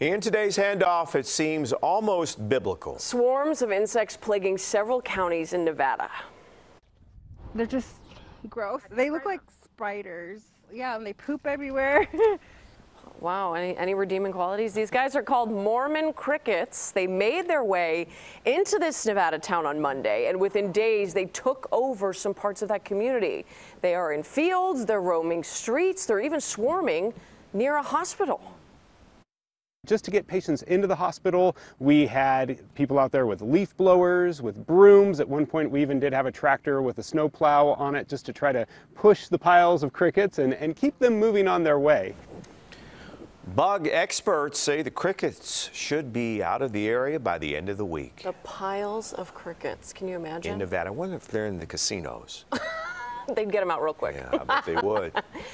In today's handoff, it seems almost biblical. Swarms of insects plaguing several counties in Nevada. They're just gross. They look like spiders. Yeah, and they poop everywhere. Wow, any redeeming qualities? These guys are called Mormon crickets. They made their way into this Nevada town on Monday, and within days, they took over some parts of that community. They are in fields, they're roaming streets, they're even swarming near a hospital. Just to get patients into the hospital, we had people out there with leaf blowers, with brooms. At one point, we even did have a tractor with a snow plow on it just to try to push the piles of crickets and keep them moving on their way. Bug experts say the crickets should be out of the area by the end of the week. The piles of crickets. Can you imagine? In Nevada. I wonder if they're in the casinos. They'd get them out real quick. Yeah, I bet they would.